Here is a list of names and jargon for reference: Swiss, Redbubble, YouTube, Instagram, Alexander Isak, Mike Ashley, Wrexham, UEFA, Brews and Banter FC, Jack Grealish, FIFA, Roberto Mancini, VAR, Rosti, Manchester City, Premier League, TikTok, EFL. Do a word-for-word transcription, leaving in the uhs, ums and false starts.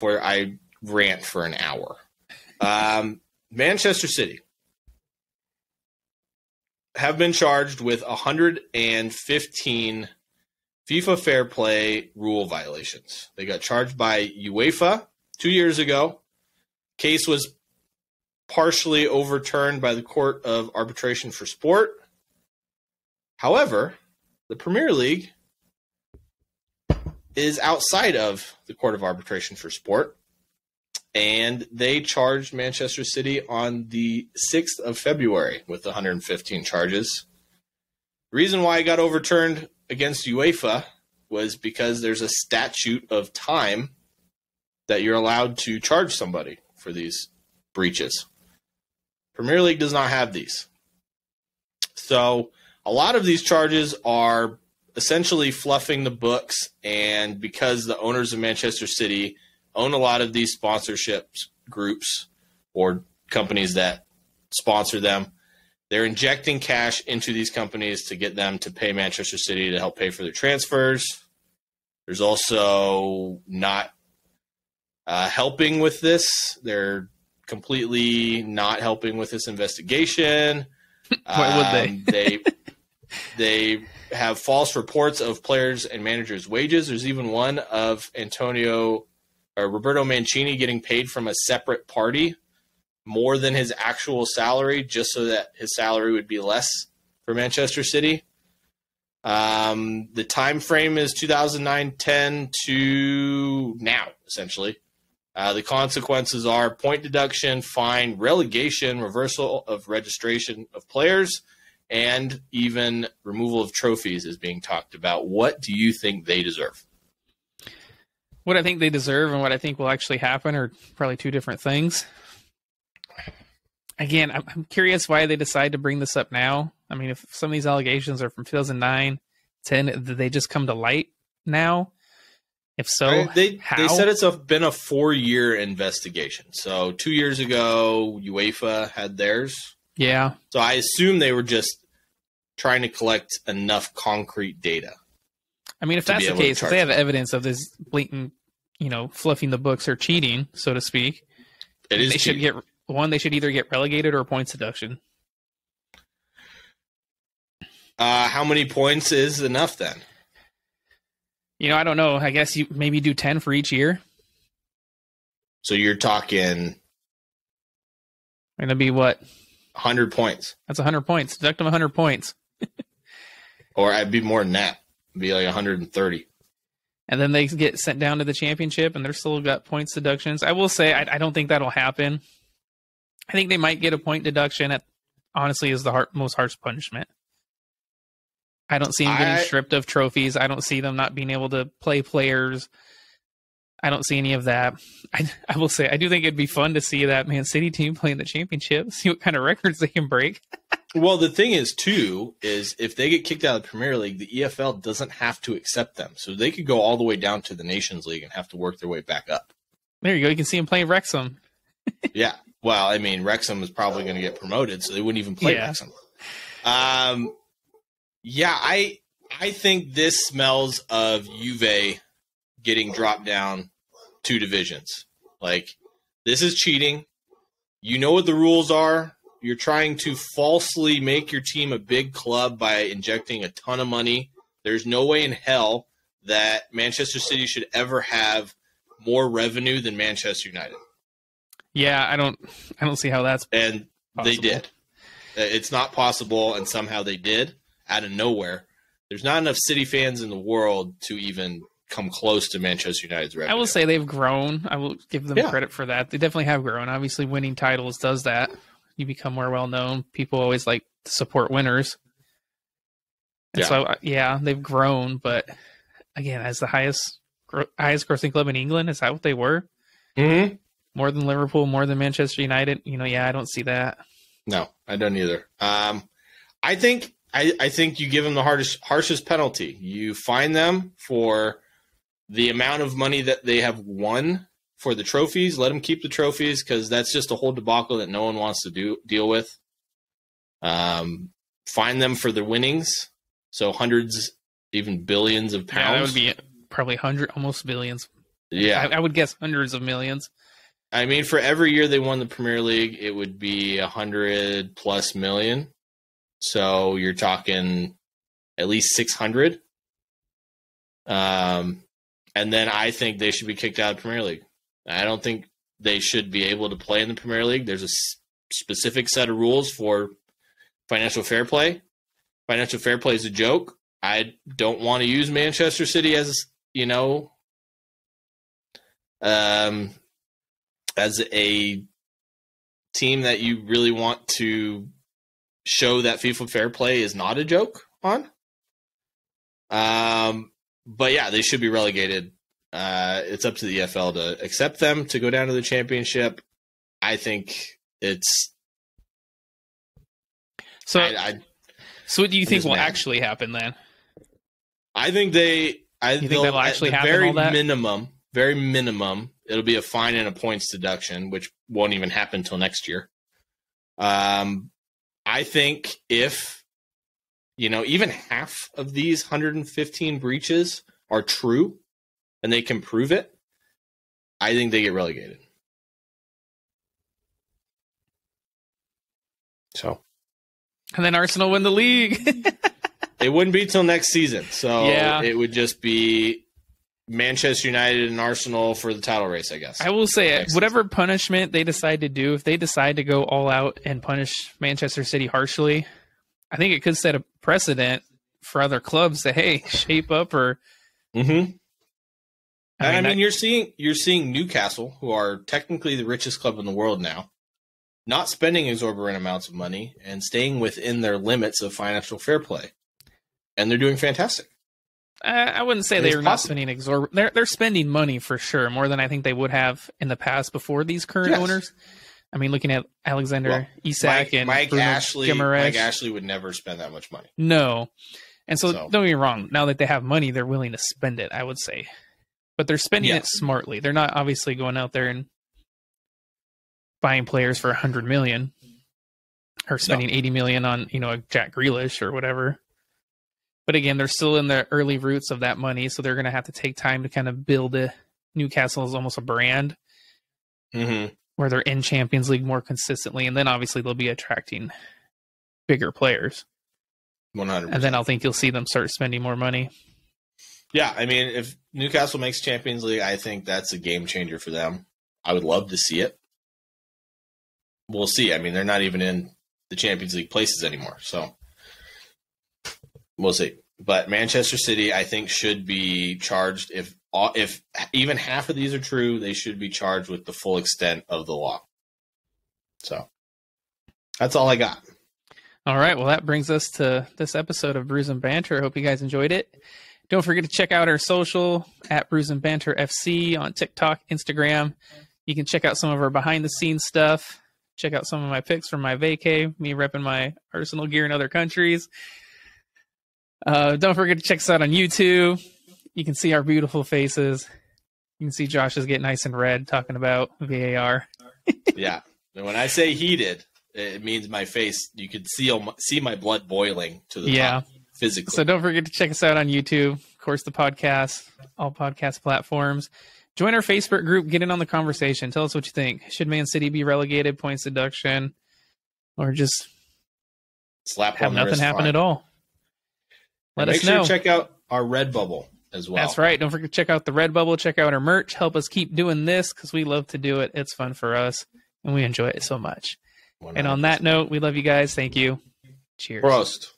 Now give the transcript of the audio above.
where I rant for an hour. Um, Manchester City have been charged with one hundred fifteen FIFA Fair Play rule violations. They got charged by UEFA two years ago. Case was partially overturned by the Court of Arbitration for Sport. However, the Premier League is outside of the Court of Arbitration for Sport, and they charged Manchester City on the sixth of February with one hundred fifteen charges. The reason why it got overturned against UEFA was because there's a statute of time that you're allowed to charge somebody for these breaches. Premier League does not have these. So a lot of these charges are essentially fluffing the books, and because the owners of Manchester City own a lot of these sponsorships groups or companies that sponsor them, they're injecting cash into these companies to get them to pay Manchester City to help pay for their transfers. There's also not uh, helping with this. They're completely not helping with this investigation. Why would they? Um, they they have false reports of players and managers' wages. There's even one of Antonio or Roberto Mancini getting paid from a separate party more than his actual salary, just so that his salary would be less for Manchester City. Um, the time frame is two thousand nine ten to now, essentially. Uh, the consequences are point deduction, fine, relegation, reversal of registration of players, and even removal of trophies is being talked about. What do you think they deserve? What I think they deserve and what I think will actually happen are probably two different things. Again, I'm curious why they decide to bring this up now. I mean, if some of these allegations are from two thousand nine, ten, did they just come to light now? If so, right, they, how? They said it's a, been a four-year investigation. So two years ago, UEFA had theirs. Yeah. So I assume they were just trying to collect enough concrete data. I mean, if that's the case, if they have evidence of this blatant, you know, fluffing the books or cheating, so to speak, it is they cheating. should get... One, they should either get relegated or points deduction. Uh, how many points is enough then? You know, I don't know. I guess you maybe do ten for each year. So you're talking... And that'd be what? one hundred points. That's one hundred points. Deduct them one hundred points. Or I'd be more than that. It'd be like one hundred thirty. And then they get sent down to the championship, and they're still got points deductions. I will say, I, I don't think that'll happen. I think they might get a point deduction. At, honestly, is the hard, most harsh punishment. I don't see them getting I, stripped of trophies. I don't see them not being able to play players. I don't see any of that. I, I will say, I do think it'd be fun to see that Man City team playing the championship, see what kind of records they can break. Well, the thing is, too, is if they get kicked out of the Premier League, the E F L doesn't have to accept them. So they could go all the way down to the Nations League and have to work their way back up. There you go. You can see them playing Wrexham. Yeah. Well, I mean, Wrexham is probably going to get promoted, so they wouldn't even play yeah. Wrexham. Um, yeah, I I think this smells of Juve getting dropped down two divisions. Like, this is cheating. You know what the rules are. You're trying to falsely make your team a big club by injecting a ton of money. There's no way in hell that Manchester City should ever have more revenue than Manchester United. Yeah, I don't I don't see how that's And possible. They did. It's not possible, and somehow they did out of nowhere. There's not enough City fans in the world to even come close to Manchester United's revenue. I will say they've grown. I will give them yeah. credit for that. They definitely have grown. Obviously, winning titles does that. You become more well-known. People always like to support winners. And yeah. So, yeah, they've grown, but, again, as the highest highest grossing club in England, is that what they were? Mm-hmm. More than Liverpool, more than Manchester United. You know, yeah, I don't see that. No, I don't either. Um, I think I, I think you give them the hardest, harshest penalty. You fine them for the amount of money that they have won for the trophies. Let them keep the trophies because that's just a whole debacle that no one wants to do deal with. Um, fine them for their winnings. So hundreds, even billions of pounds. Yeah, that would be probably hundred, almost billions. Yeah. I, I would guess hundreds of millions. I mean, for every year they won the Premier League, it would be a hundred plus million. So you're talking at least six hundred. Um, and then I think they should be kicked out of the Premier League. I don't think they should be able to play in the Premier League. There's a s- specific set of rules for financial fair play. Financial fair play is a joke. I don't want to use Manchester City as, you know, um, as a team that you really want to show that FIFA fair play is not a joke on. Um, but yeah, they should be relegated. Uh, it's up to the E F L to accept them to go down to the championship. I think it's. So, I, I, so what do you think will mad. actually happen then? I think they. I you think that'll actually happen. Very all that? minimum, very minimum, it'll be a fine and a points deduction, which won't even happen till next year. Um, I think if, you know, even half of these one hundred fifteen breaches are true, and they can prove it, I think they get relegated. So, and then Arsenal win the league. It wouldn't be till next season, so yeah. It would just be Manchester United and Arsenal for the title race, I guess. I will say, whatever season. Punishment they decide to do, if they decide to go all out and punish Manchester City harshly, I think it could set a precedent for other clubs to, hey, shape up or. Mm-hmm. I mean, and I mean, you're seeing you're seeing Newcastle, who are technically the richest club in the world now, not spending exorbitant amounts of money and staying within their limits of financial fair play, and they're doing fantastic. I, I wouldn't say they're not spending exorbitant. They're they're spending money for sure, more than I think they would have in the past before these current yes. owners. I mean, looking at Alexander well, Isak Mike, and Mike Ashley, Gimaresh. Mike Ashley would never spend that much money. No, and so, so don't get me wrong. Now that they have money, they're willing to spend it, I would say. But they're spending yeah. it smartly. They're not obviously going out there and buying players for one hundred million dollars or spending no. eighty million dollars on, you know, a Jack Grealish or whatever. But again, they're still in the early roots of that money, so they're going to have to take time to kind of build a Newcastle as almost a brand mm-hmm. where they're in Champions League more consistently, and then obviously they'll be attracting bigger players. one hundred percent. And then I'll think you'll see them start spending more money. Yeah, I mean, if Newcastle makes Champions League, I think that's a game changer for them. I would love to see it. We'll see. I mean, they're not even in the Champions League places anymore, so we'll see. But Manchester City, I think, should be charged. If all, if even half of these are true, they should be charged with the full extent of the law. So that's all I got. All right, well, that brings us to this episode of Brews and Banter. I hope you guys enjoyed it. Don't forget to check out our social at Brews and Banter F C on TikTok, Instagram. You can check out some of our behind-the-scenes stuff. Check out some of my pics from my vacay, me repping my Arsenal gear in other countries. Uh, don't forget to check us out on YouTube. You can see our beautiful faces. You can see Josh's get nice and red talking about V A R. Yeah. And when I say heated, it means my face. You can see, see my blood boiling to the yeah. top. Physically. So don't forget to check us out on YouTube, of course, the podcast, all podcast platforms. Join our Facebook group. Get in on the conversation. Tell us what you think. Should Man City be relegated, points deduction, or just slap have nothing happen fine. At all? Let and us make sure know. To check out our Redbubble as well. That's right. Don't forget to check out the Redbubble. Check out our merch. Help us keep doing this because we love to do it. It's fun for us, and we enjoy it so much. one hundred percent. And on that note, we love you guys. Thank you. Cheers. Prost.